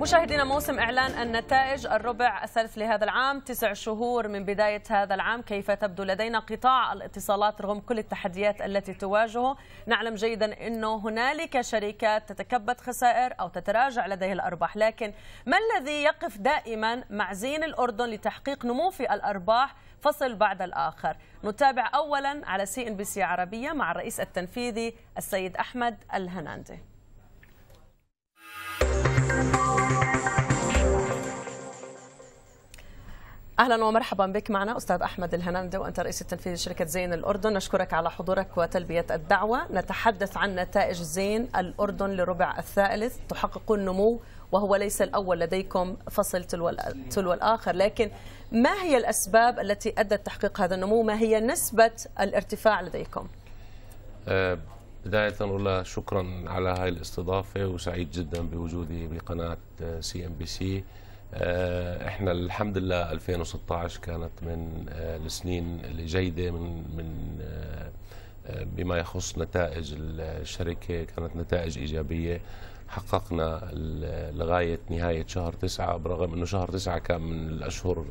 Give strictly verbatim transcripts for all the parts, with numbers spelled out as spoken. مشاهدينا، موسم إعلان النتائج الربع الثالث لهذا العام، تسع شهور من بداية هذا العام، كيف تبدو لدينا؟ قطاع الاتصالات رغم كل التحديات التي تواجهه، نعلم جيدا أنه هنالك شركات تتكبد خسائر أو تتراجع لديها الأرباح، لكن ما الذي يقف دائما مع زين الأردن لتحقيق نمو في الأرباح فصل بعد الآخر؟ نتابع أولا على سي إن بي سي عربية مع الرئيس التنفيذي السيد أحمد الهناندة. اهلا ومرحبا بك معنا استاذ احمد الهناندة، وانت رئيس التنفيذي لشركه زين الاردن. نشكرك على حضورك وتلبيه الدعوه. نتحدث عن نتائج زين الاردن لربع الثالث، تحقق النمو وهو ليس الاول لديكم فصل تلو الاخر، لكن ما هي الاسباب التي ادت تحقيق هذا النمو؟ ما هي نسبه الارتفاع لديكم؟ بدايه اقول شكرا على هاي الاستضافه، وسعيد جدا بوجودي بقناه سي ام بي سي. احنا الحمد لله ألفين وستة عشر كانت من السنين الجيده من من بما يخص نتائج الشركه، كانت نتائج ايجابيه. حققنا لغايه نهايه شهر تسعة، برغم انه شهر تسعة كان من الاشهر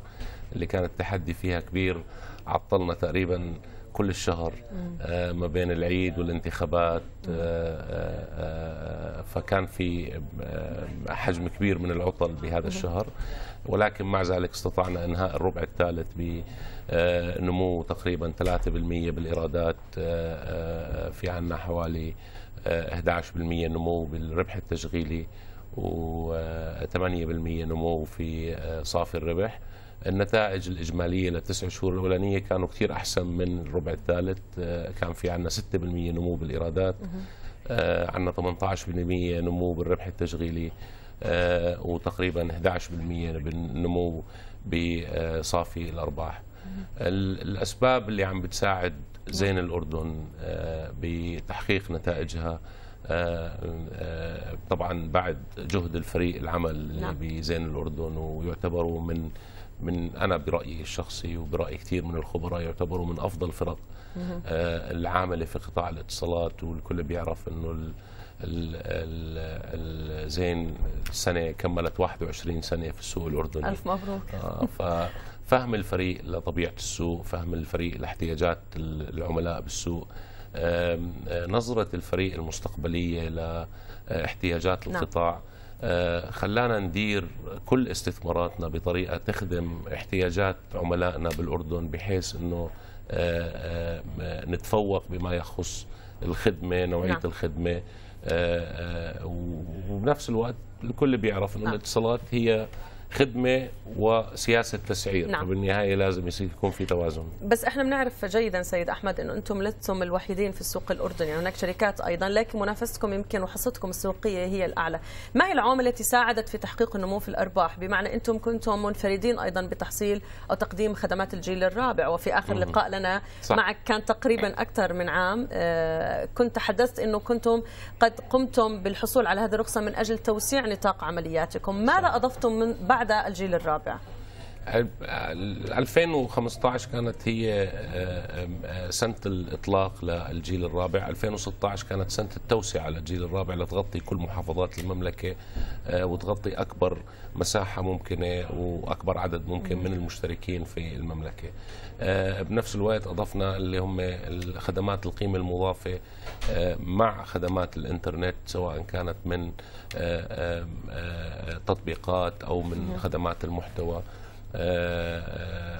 اللي كان التحدي فيها كبير، عطلنا تقريبا كل الشهر ما بين العيد والانتخابات، فكان في حجم كبير من العطل بهذا الشهر، ولكن مع ذلك استطعنا انهاء الربع الثالث بنمو تقريبا ثلاثة بالمئة بالايرادات. في عندنا حوالي أحد عشر بالمئة نمو بالربح التشغيلي و8% نمو في صافي الربح. النتائج الإجمالية للتسع شهور الأولانية كانوا كثير أحسن من الربع الثالث، كان في عندنا ستة بالمئة نمو بالإيرادات، عندنا ثمانية عشر بالمئة نمو بالربح التشغيلي، وتقريبا أحد عشر بالمئة نمو بصافي الأرباح. الأسباب اللي عم بتساعد زين الأردن بتحقيق نتائجها طبعا بعد جهد الفريق العمل بزين الأردن، ويعتبروا من من أنا برأيي الشخصي وبرأي كثير من الخبراء يعتبروا من أفضل فرق العاملة في قطاع الاتصالات، والكل بيعرف أنه زين السنة كملت واحد وعشرين سنة في السوق الأردني. ألف مبروك. ففهم الفريق لطبيعة السوق، فهم الفريق لاحتياجات العملاء بالسوق، نظرة الفريق المستقبلية لاحتياجات القطاع، خلانا ندير كل استثماراتنا بطريقة تخدم احتياجات عملائنا بالأردن، بحيث أنه نتفوق بما يخص الخدمة، نوعية نعم. الخدمة، وبنفس الوقت الكل بيعرف أنه نعم. الاتصالات هي خدمة وسياسة تسعير، نعم. فبالنهاية لازم يكون في توازن. بس احنا بنعرف جيدا سيد أحمد أنه أنتم لستم الوحيدين في السوق الأردني، يعني هناك شركات أيضا، لكن منافستكم يمكن وحصتكم السوقية هي الأعلى. ما هي العوامل التي ساعدت في تحقيق النمو في الأرباح؟ بمعنى أنتم كنتم منفردين أيضا بتحصيل أو تقديم خدمات الجيل الرابع، وفي آخر مم. لقاء لنا صح. معك كان تقريبا أكثر من عام، كنت تحدثت أنه كنتم قد قمتم بالحصول على هذه الرخصة من أجل توسيع نطاق عملياتكم. ماذا صح. أضفتم من بعد بعد الجيل الرابع؟ ألفين وخمسة عشر كانت هي سنة الإطلاق للجيل الرابع، ألفين وستة عشر كانت سنة التوسعة للجيل الرابع لتغطي كل محافظات المملكة وتغطي أكبر مساحة ممكنة وأكبر عدد ممكن من المشتركين في المملكة. بنفس الوقت أضفنا اللي هم خدمات القيمة المضافة مع خدمات الإنترنت، سواء كانت من تطبيقات أو من خدمات المحتوى.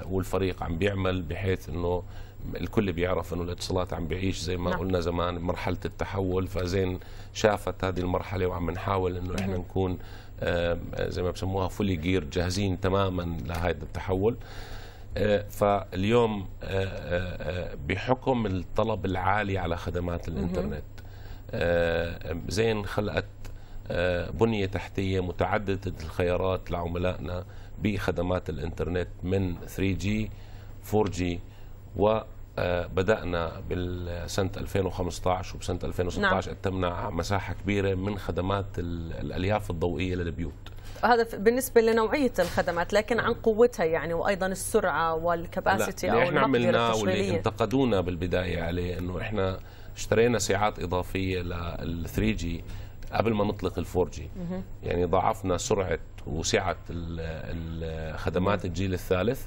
والفريق عم بيعمل بحيث انه الكل بيعرف انه الاتصالات عم بيعيش زي ما نعم. قلنا زمان مرحله التحول، فزين شافت هذه المرحله وعم نحاول انه احنا نكون زي ما بسموها فولي جير، جاهزين تماما لهذا التحول. فاليوم بحكم الطلب العالي على خدمات الانترنت زين خلقت بنيه تحتيه متعدده الخيارات لعملائنا بخدمات الانترنت من ثري جي، فور جي، و بدأنا بالسنة ألفين وخمسة عشر وبسنة ألفين وستة عشر نعم. تمنع مساحة كبيرة من خدمات الألياف الضوئية للبيوت. هذا بالنسبة لنوعية الخدمات، لكن عن قوتها يعني وأيضا السرعة والكباسيتي أو المقدرة التشغيلية. احنا عملنا واللي انتقدونا بالبداية عليه إنه احنا اشترينا ساعات إضافية لل ثري جي قبل ما نطلق ال فور جي، يعني ضاعفنا سرعة وسعة الخدمات الجيل الثالث،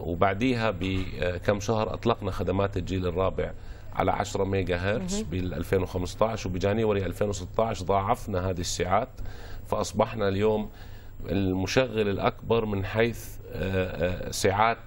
وبعديها بكم شهر أطلقنا خدمات الجيل الرابع على عشرة ميجا هرتز بال ألفين وخمسة عشر، وبجانيوري ألفين وستة عشر ضاعفنا هذه الساعات، فأصبحنا اليوم المشغل الأكبر من حيث ساعات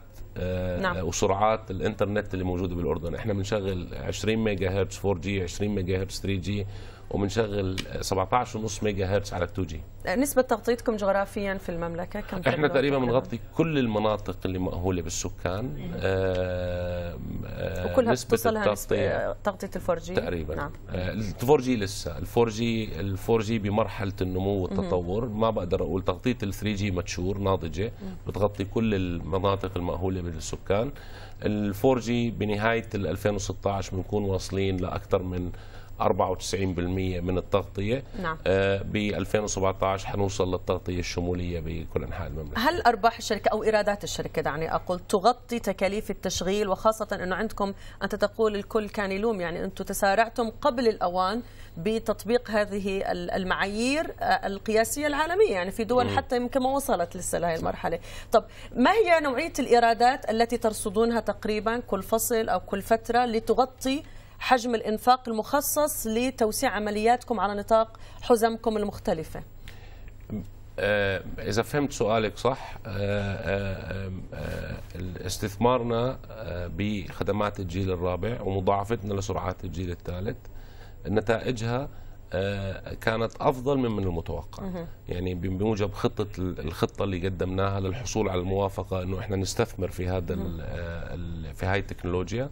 نعم. وسرعات الإنترنت اللي موجودة بالأردن. إحنا بنشغل عشرين ميجا هرتز فور جي، عشرين ميجا هرتز ثري جي، وبنشغل سبعة عشر ونص ميجا هرتز على تو جي. نسبة تغطيتكم جغرافيا في المملكة كم؟ احنا تقريبا بنغطي كل المناطق اللي مأهولة بالسكان. آآ آآ وكلها بتصلها نسبة تغطية الفور جي تقريبا نعم. الفور جي لسه، الفور جي الفور جي بمرحلة النمو والتطور، ما بقدر أقول تغطية الثري جي متشور ناضجة بتغطي كل المناطق المأهولة بالسكان. الفور جي بنهاية ألفين وستة عشر بنكون واصلين لأكثر من أربعة وتسعين بالمئة من التغطية نعم. آه ب ألفين وسبعة عشر حنوصل للتغطية الشمولية بكل أنحاء المملكة. هل أرباح الشركة أو إيرادات الشركة دعني أقول تغطي تكاليف التشغيل، وخاصة أنه عندكم أنت تقول الكل كان يلوم، يعني أنتم تسارعتم قبل الأوان بتطبيق هذه المعايير القياسية العالمية، يعني في دول م. حتى يمكن ما وصلت لسه لهذه المرحلة. طب ما هي نوعية الإيرادات التي ترصدونها تقريبا كل فصل أو كل فترة لتغطي حجم الإنفاق المخصص لتوسيع عملياتكم على نطاق حزمكم المختلفة؟ إذا فهمت سؤالك صح، استثمارنا بخدمات الجيل الرابع ومضاعفتنا لسرعات الجيل الثالث نتائجها كانت أفضل من المتوقع، يعني بموجب خطة الخطة اللي قدمناها للحصول على الموافقة إنه إحنا نستثمر في هذا في هاي التكنولوجيا.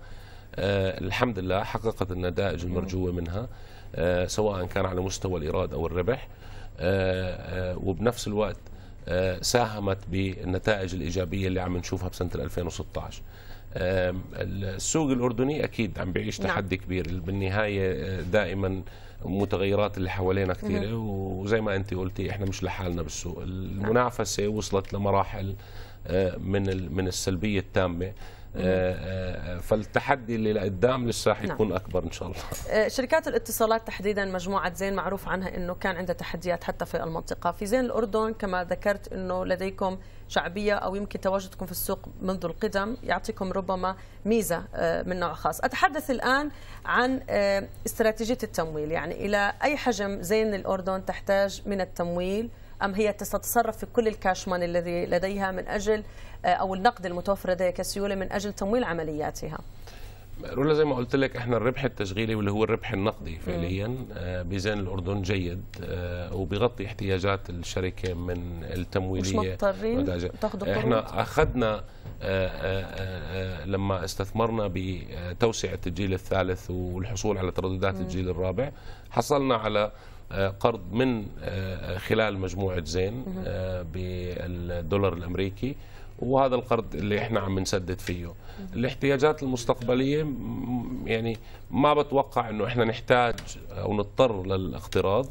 أه الحمد لله حققت النتائج المرجوة منها، أه سواء كان على مستوى الإيراد أو الربح، أه أه وبنفس الوقت أه ساهمت بالنتائج الإيجابية اللي عم نشوفها بسنة ألفين وستة عشر. أه السوق الأردني أكيد عم بيعيش تحدي نعم. كبير، بالنهاية دائما متغيرات اللي حوالينا كثيرة، وزي ما أنت قلتي إحنا مش لحالنا بالسوق، المنافسة وصلت لمراحل من من السلبية التامة، فالتحدي اللي قدام لسه حيكون نعم. أكبر إن شاء الله. شركات الاتصالات تحديدا مجموعة زين معروف عنها أنه كان عندها تحديات حتى في المنطقة، في زين الأردن كما ذكرت أنه لديكم شعبية أو يمكن تواجدكم في السوق منذ القدم يعطيكم ربما ميزة من نوع خاص. أتحدث الآن عن استراتيجية التمويل، يعني إلى أي حجم زين الأردن تحتاج من التمويل، أم هي تتصرف في كل الكاشمان الذي لديها من أجل أو النقد المتوفر لديها كسيولة من أجل تمويل عملياتها؟ رولا زي ما قلت لك احنا الربح التشغيلي واللي هو الربح النقدي فعليا بزين الأردن جيد وبيغطي احتياجات الشركة من التمويلية. مش مضطرين تاخذوا قروض؟ احنا أخذنا لما استثمرنا بتوسعة الجيل الثالث والحصول على ترددات الجيل الرابع حصلنا على قرض من خلال مجموعة زين بالدولار الأمريكي، وهذا القرض اللي احنا عم نسدد فيه. الاحتياجات المستقبلية يعني ما بتوقع انه احنا نحتاج او نضطر للاقتراض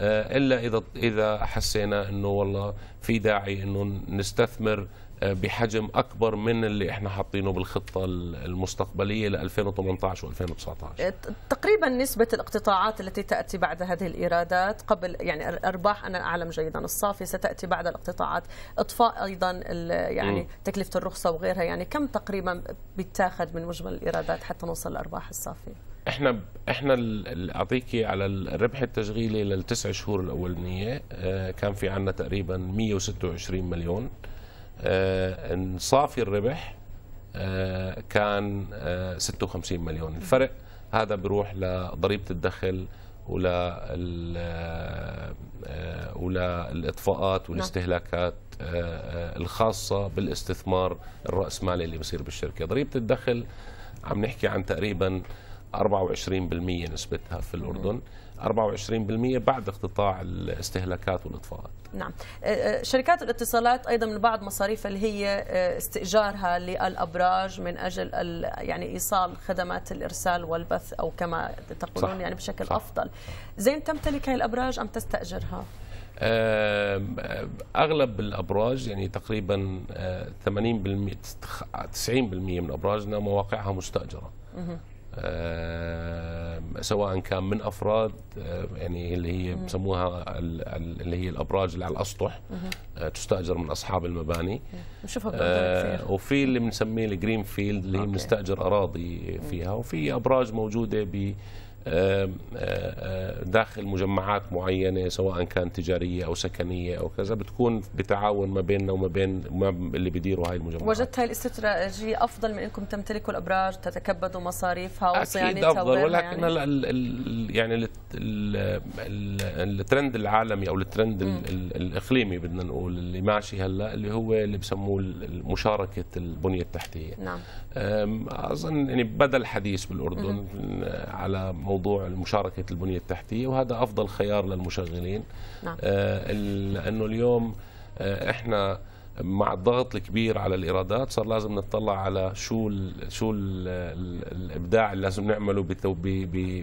الا اذا اذا حسينا انه والله في داعي انه نستثمر بحجم اكبر من اللي احنا حاطينه بالخطه المستقبليه ل ألفين وثمانية عشر وألفين وتسعة عشر. تقريبا نسبه الاقتطاعات التي تاتي بعد هذه الايرادات قبل، يعني الارباح انا اعلم جيدا الصافي ستاتي بعد الاقتطاعات، اطفاء ايضا يعني م. تكلفه الرخصه وغيرها، يعني كم تقريبا بيتاخذ من مجمل الايرادات حتى نوصل للارباح الصافيه؟ احنا احنا اعطيكي على الربح التشغيلي للتسع شهور الاولانيه كان في عندنا تقريبا مئة وستة وعشرين مليون. آه صافي الربح آه كان آه ستة وخمسين مليون. الفرق هذا بيروح لضريبة الدخل وللإطفاءات والاستهلاكات آه الخاصة بالاستثمار الرأسمالي اللي بصير بالشركة. ضريبة الدخل عم نحكي عن تقريبا أربعة وعشرين بالمئة نسبتها في الأردن، أربعة وعشرين بالمئة بعد اقتطاع الاستهلاكات والإطفاءات. نعم، شركات الاتصالات أيضا من بعض مصاريفها اللي هي استئجارها للأبراج من أجل يعني إيصال خدمات الإرسال والبث أو كما تقولون، صح. يعني بشكل صح. أفضل. زين، تمتلك هاي الأبراج أم تستأجرها؟ أغلب الأبراج يعني تقريبا ثمانين بالمئة تسعين بالمئة من أبراجنا مواقعها مستأجرة. أه سواء كان من افراد أه يعني اللي هي بسموها اللي هي الابراج اللي على الاسطح أه تستاجر من اصحاب المباني، نشوفها أه وفي اللي بنسميه الجرين فيلد اللي هي بنستاجر اراضي فيها، وفي ابراج موجوده ب داخل مجمعات معينه سواء كان تجاريه او سكنيه او كذا، بتكون بتعاون ما بيننا وما بين اللي بيديروا هاي المجمعات. وجدت هاي الاستراتيجيه افضل من انكم تمتلكوا الابراج تتكبدوا مصاريفها وصيانتها؟ اكيد افضل، ولكن هلا يعني الترند العالمي او الترند الاقليمي بدنا نقول اللي ماشي هلا اللي هو اللي بسموه مشاركه البنيه التحتيه. نعم، اظن يعني بدا الحديث بالاردن على موضوع مشاركة البنية التحتية، وهذا أفضل خيار للمشغلين. نعم. لأنه اليوم إحنا مع الضغط الكبير على الإيرادات صار لازم نطلع على شو ال شو ال الإبداع اللي لازم نعمله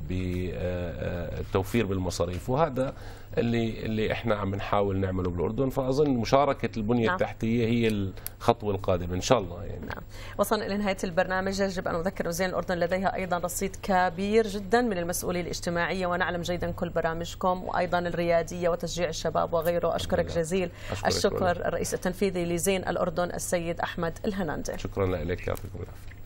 بالتوفير بالمصاريف، وهذا اللي اللي احنا عم نحاول نعمله بالاردن، فاظن مشاركه البنيه نعم. التحتيه هي الخطوه القادمه ان شاء الله يعني. نعم، وصلنا الى نهايه البرنامج. يجب ان اذكر زين الاردن لديها ايضا رصيد كبير جدا من المسؤوليه الاجتماعيه، ونعلم جيدا كل برامجكم وايضا الرياديه وتشجيع الشباب وغيره. اشكرك بالله. جزيل أشكرك الشكر. الرئيس التنفيذي لزين الاردن السيد احمد الهناندة، شكرا لك، يعطيكم العافيه.